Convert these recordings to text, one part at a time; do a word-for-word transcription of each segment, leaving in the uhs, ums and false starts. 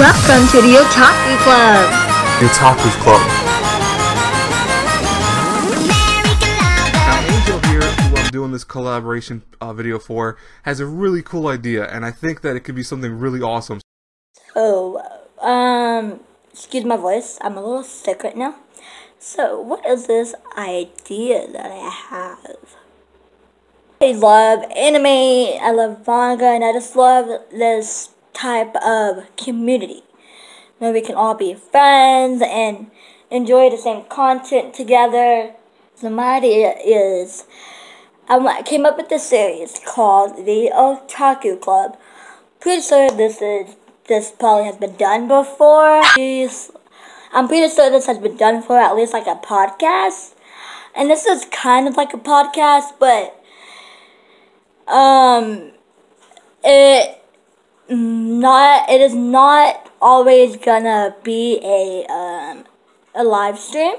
Welcome to the Otaku Club. The Otaku Club. Now, Angel here, who I'm doing this collaboration uh, video for, has a really cool idea, and I think that it could be something really awesome. Oh, um, excuse my voice. I'm a little sick right now. So, what is this idea that I have? I love anime, I love manga, and I just love this type of community where we can all be friends and enjoy the same content together. So my idea is, I came up with this series called The Otaku Club. Pretty sure this is this probably has been done before. I'm pretty sure this has been done for at least like a podcast, and this is kind of like a podcast, but Um, it not it is not always gonna be a um a live stream,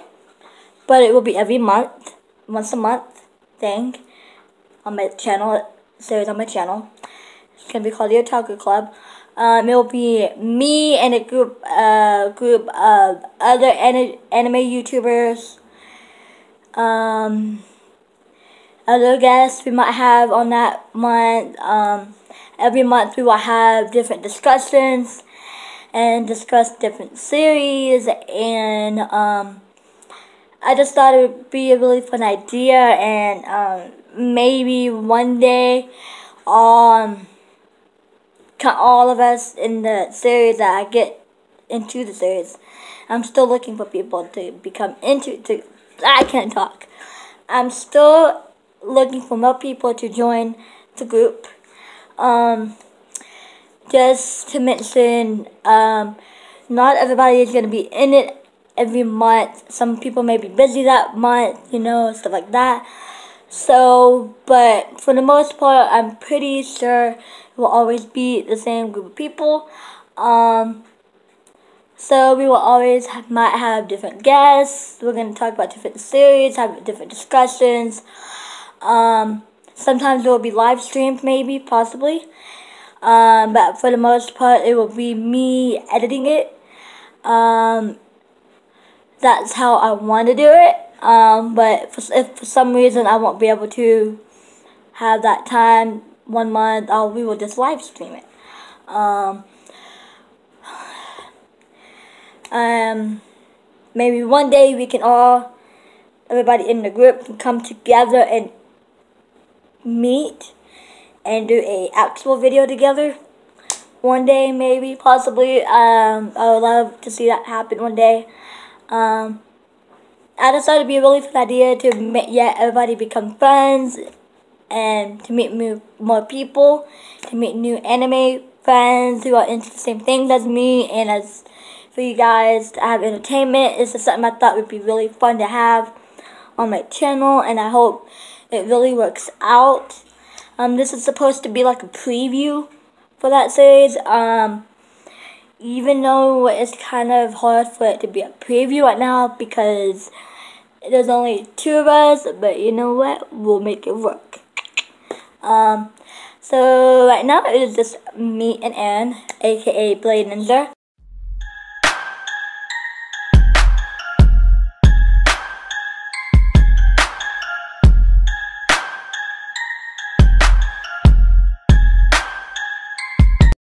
but it will be every month, once a month thing on my channel series on my channel. It's gonna be called the Otaku Club. Um, it will be me and a group uh group of other an anime YouTubers. Um. Other guests we might have on that month. Um, every month we will have different discussions and discuss different series, and um, I just thought it would be a really fun idea, and um, maybe one day um, all of us in the series that I get into the series. I'm still looking for people to become into to, I can't talk. I'm still looking for more people to join the group. Um, just to mention, um, not everybody is going to be in it every month. Some people may be busy that month, you know, stuff like that. So, but for the most part, I'm pretty sure it will always be the same group of people. Um, so we will always have, might have different guests. We're going to talk about different series, have different discussions. Um, sometimes it will be live streamed, maybe, possibly. Um, but for the most part, it will be me editing it. Um, that's how I want to do it. Um, but for, if for some reason I won't be able to have that time one month, oh, we will just live stream it. Um, um, maybe one day we can all, everybody in the group, can come together and meet and do a actual video together one day, maybe, possibly. um I would love to see that happen one day. um I just thought it'd be a really fun idea to make yeah everybody become friends and to meet new, more people, to meet new anime friends who are into the same things as me, and as for you guys to have entertainment. This is something I thought would be really fun to have on my channel, and I hope it really works out. Um, this is supposed to be like a preview for that series. Um, even though it's kind of hard for it to be a preview right now because there's only two of us, but you know what? We'll make it work. Um, so right now it is just me and Anne, aka Blade Ninja.